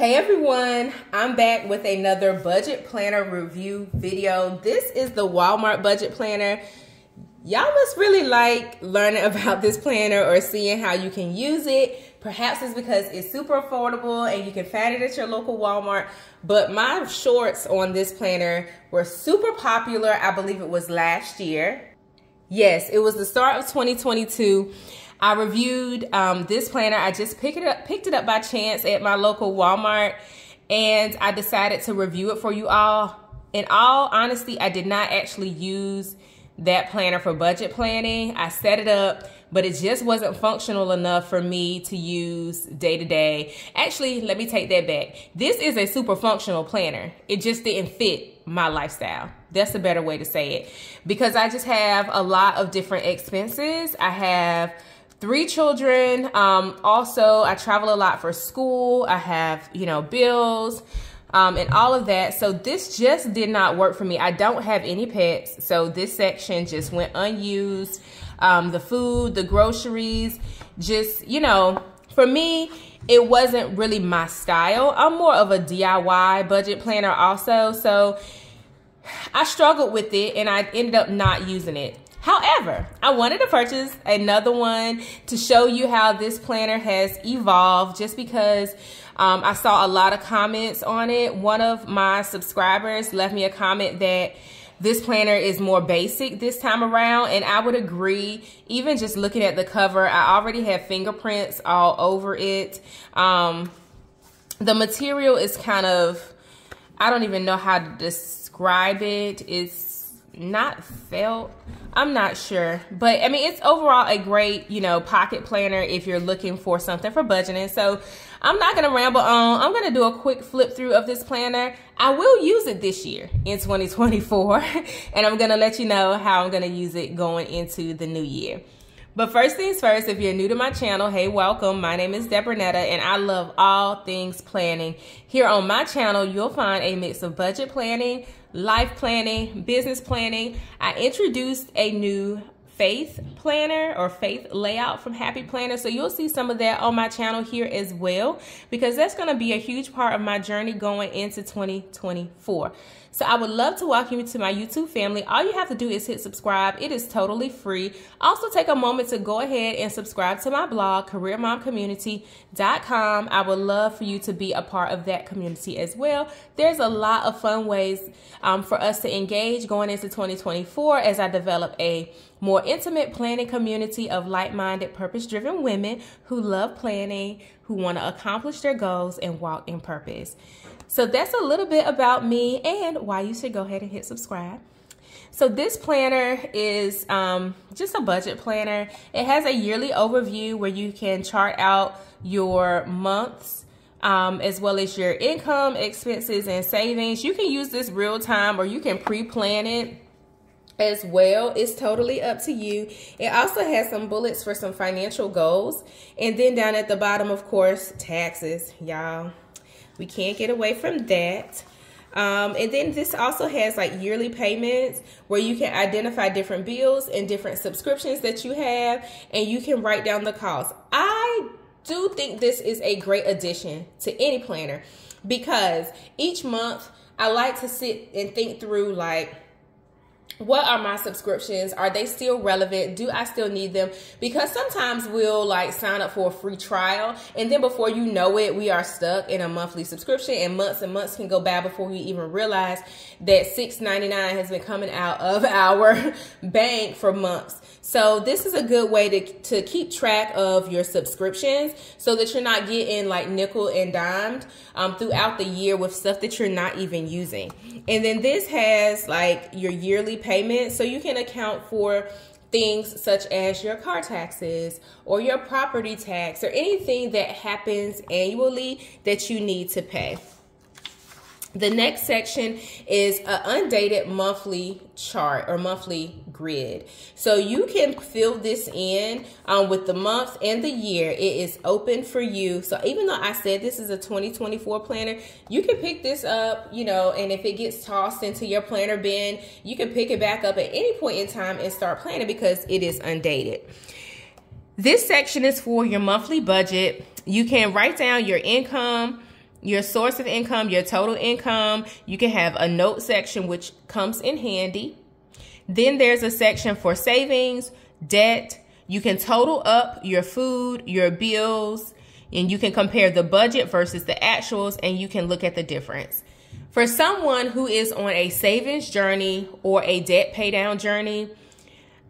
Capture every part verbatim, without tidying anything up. Hey everyone, I'm back with another budget planner review video. This is the Walmart budget planner. Y'all must really like learning about this planner or seeing how you can use it. Perhaps it's because it's super affordable and you can find it at your local Walmart. But my shorts on this planner were super popular. I believe it was last year. Yes, it was the start of twenty twenty-two. I reviewed um, this planner. I just picked it up, picked it up by chance at my local Walmart, and I decided to review it for you all. In all honesty, I did not actually use that planner for budget planning. I set it up, but it just wasn't functional enough for me to use day to day. Actually, let me take that back. This is a super functional planner. It just didn't fit my lifestyle. That's a better way to say it, because I just have a lot of different expenses. I have three children. Um, also, I travel a lot for school. I have, you know, bills um, and all of that. So this just did not work for me. I don't have any pets. So this section just went unused. Um, the food, the groceries, just, you know, for me, it wasn't really my style. I'm more of a D I Y budget planner also. So I struggled with it and I ended up not using it. However, I wanted to purchase another one to show you how this planner has evolved, just because um, I saw a lot of comments on it. One of my subscribers left me a comment that this planner is more basic this time around, and I would agree. Even just looking at the cover, I already have fingerprints all over it. Um, the material is kind of, I don't even know how to describe it. It's not felt, I'm not sure, but I mean, it's overall a great, you know, pocket planner if you're looking for something for budgeting. So I'm not gonna ramble on. I'm gonna do a quick flip through of this planner. I will use it this year in twenty twenty-four, and I'm gonna let you know how I'm gonna use it going into the new year. But first things first, if you're new to my channel, hey, welcome. My name is Deborah Netta, and I love all things planning. Here on my channel, you'll find a mix of budget planning, life planning, business planning. I introduced a new faith planner or faith layout from Happy Planner, so you'll see some of that on my channel here as well, because that's going to be a huge part of my journey going into twenty twenty-four. So I would love to welcome you to my YouTube family. All you have to do is hit subscribe. It is totally free. Also take a moment to go ahead and subscribe to my blog, career mom community dot com. I would love for you to be a part of that community as well. There's a lot of fun ways um, for us to engage going into twenty twenty-four as I develop a more intimate planning community of like-minded, purpose-driven women who love planning, who want to accomplish their goals and walk in purpose. So that's a little bit about me and why you should go ahead and hit subscribe. So this planner is um, just a budget planner. It has a yearly overview where you can chart out your months, Um, as well as your income, expenses, and savings. You can use this real time, or you can pre-plan it as well. It's totally up to you. It also has some bullets for some financial goals. And then down at the bottom, of course, taxes, y'all. We can't get away from that. Um, and then this also has like yearly payments where you can identify different bills and different subscriptions that you have, and you can write down the cost. I do think this is a great addition to any planner, because each month I like to sit and think through, like, what are my subscriptions? Are they still relevant? Do I still need them? Because sometimes we'll like sign up for a free trial, and then before you know it, we are stuck in a monthly subscription, and months and months can go by before we even realize that six ninety-nine has been coming out of our bank for months. So this is a good way to, to keep track of your subscriptions so that you're not getting like nickel and dimed um, throughout the year with stuff that you're not even using. And then this has like your yearly payment, so you can account for things such as your car taxes or your property tax or anything that happens annually that you need to pay. The next section is an undated monthly chart or monthly grid. So you can fill this in um, with the month and the year. It is open for you. So even though I said this is a twenty twenty-four planner, you can pick this up, you know, and if it gets tossed into your planner bin, you can pick it back up at any point in time and start planning, because it is undated. This section is for your monthly budget. You can write down your income, your source of income, your total income. You can have a note section, which comes in handy. Then there's a section for savings, debt. You can total up your food, your bills, and you can compare the budget versus the actuals, and you can look at the difference. For someone who is on a savings journey or a debt pay down journey,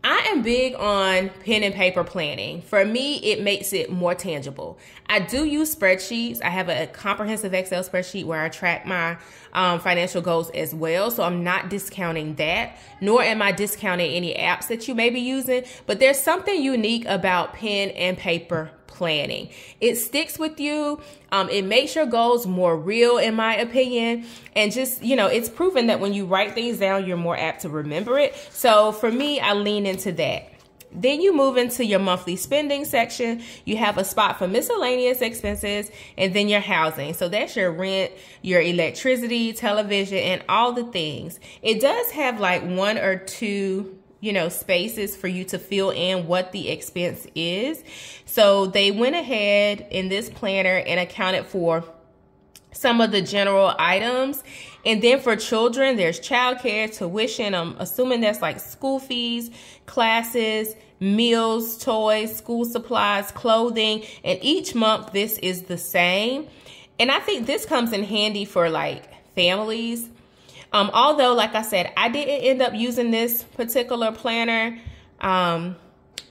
I am big on pen and paper planning. For me, it makes it more tangible. I do use spreadsheets. I have a comprehensive Excel spreadsheet where I track my um, financial goals as well. So I'm not discounting that, nor am I discounting any apps that you may be using. But there's something unique about pen and paper planning. It sticks with you. Um, it makes your goals more real, in my opinion. And just, you know, it's proven that when you write things down, you're more apt to remember it. So for me, I lean into that. Then you move into your monthly spending section. You have a spot for miscellaneous expenses, and then your housing. So that's your rent, your electricity, television, and all the things. It does have like one or two, you know, spaces for you to fill in what the expense is. So they went ahead in this planner and accounted for some of the general items. And then for children, there's childcare, tuition. I'm assuming that's like school fees, classes, meals, toys, school supplies, clothing. And each month this is the same. And I think this comes in handy for like families. Um, although, like I said, I didn't end up using this particular planner um,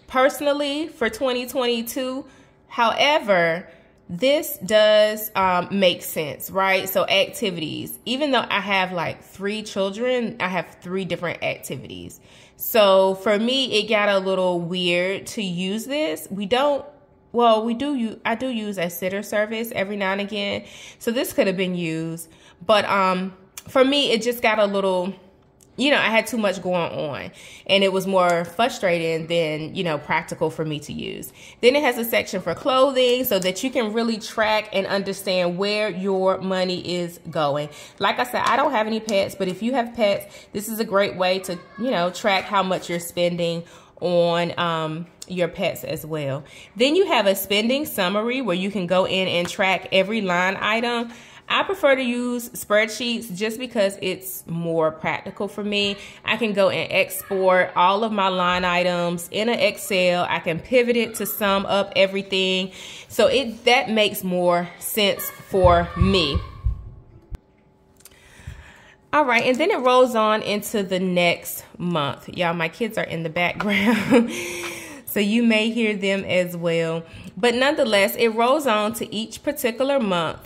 personally for twenty twenty-two. However, this does um, make sense, right? So activities, even though I have like three children, I have three different activities. So for me, it got a little weird to use this. We don't. Well, we do. You, I do use a sitter service every now and again. So this could have been used, but um. For me, it just got a little, you know, I had too much going on, and it was more frustrating than, you know, practical for me to use. Then it has a section for clothing so that you can really track and understand where your money is going. Like I said, I don't have any pets, but if you have pets, this is a great way to, you know, track how much you're spending on um, your pets as well. Then you have a spending summary where you can go in and track every line item. I prefer to use spreadsheets just because it's more practical for me. I can go and export all of my line items in an Excel. I can pivot it to sum up everything. So it that makes more sense for me. All right, and then it rolls on into the next month. Y'all, my kids are in the background. So you may hear them as well. But nonetheless, it rolls on to each particular month.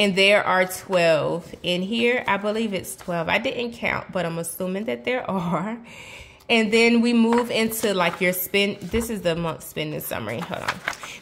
And there are twelve in here. I believe it's twelve. I didn't count, but I'm assuming that there are. And then we move into like your spend. This is the month spending summary. Hold on.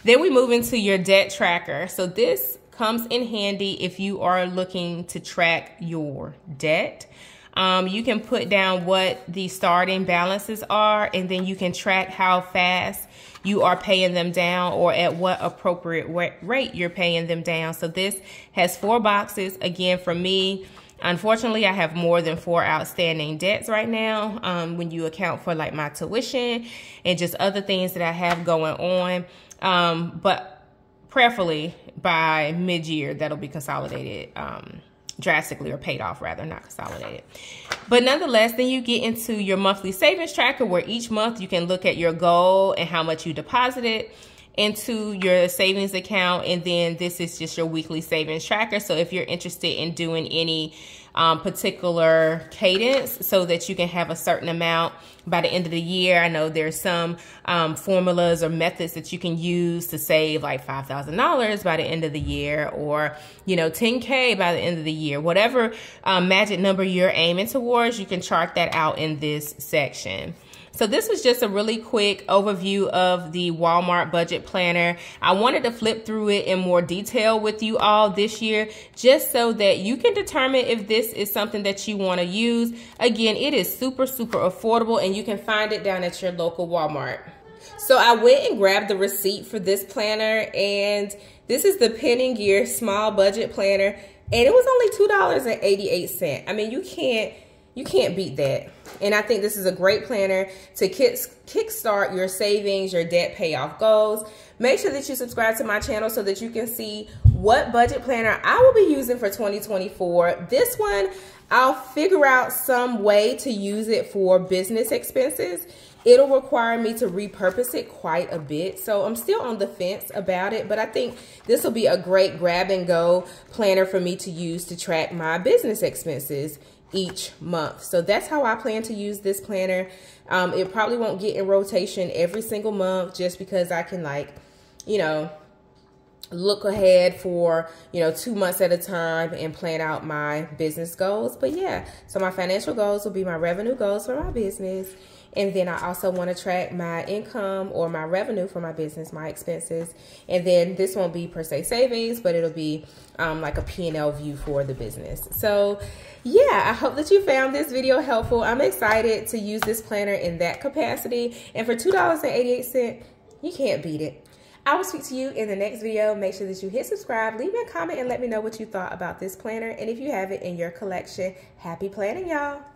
Then we move into your debt tracker. So this comes in handy if you are looking to track your debt. Um, you can put down what the starting balances are, and then you can track how fast you are paying them down or at what appropriate rate you're paying them down. So this has four boxes. Again, for me, unfortunately, I have more than four outstanding debts right now. Um, when you account for like my tuition and just other things that I have going on. Um, but prayerfully by mid-year, that'll be consolidated. Um, drastically or paid off rather, not consolidated. But nonetheless, then you get into your monthly savings tracker where each month you can look at your goal and how much you deposited into your savings account. And then this is just your weekly savings tracker. So if you're interested in doing any um, particular cadence so that you can have a certain amount by the end of the year, I know there's some um, formulas or methods that you can use to save like five thousand dollars by the end of the year, or, you know, ten K by the end of the year, whatever um, magic number you're aiming towards, you can chart that out in this section. So this was just a really quick overview of the Walmart budget planner. I wanted to flip through it in more detail with you all this year, just so that you can determine if this is something that you want to use. Again, it is super, super affordable, and you can find it down at your local Walmart. So I went and grabbed the receipt for this planner, and this is the Pen and Gear small budget planner, and it was only two dollars and eighty-eight cents. I mean, you can't You can't beat that. And I think this is a great planner to kickstart your savings, your debt payoff goals. Make sure that you subscribe to my channel so that you can see what budget planner I will be using for twenty twenty-four. This one, I'll figure out some way to use it for business expenses. It'll require me to repurpose it quite a bit. So I'm still on the fence about it, but I think this will be a great grab and go planner for me to use to track my business expenses each month. So that's how I plan to use this planner. Um, it probably won't get in rotation every single month just because I can, like, you know, look ahead for, you know, two months at a time and plan out my business goals. But yeah, so my financial goals will be my revenue goals for my business. And then I also want to track my income or my revenue for my business, my expenses. And then this won't be per se savings, but it'll be um, like a P and L view for the business. So yeah, I hope that you found this video helpful. I'm excited to use this planner in that capacity. And for two dollars and eighty-eight cents, you can't beat it. I will speak to you in the next video. Make sure that you hit subscribe, leave me a comment, and let me know what you thought about this planner. And if you have it in your collection, happy planning, y'all.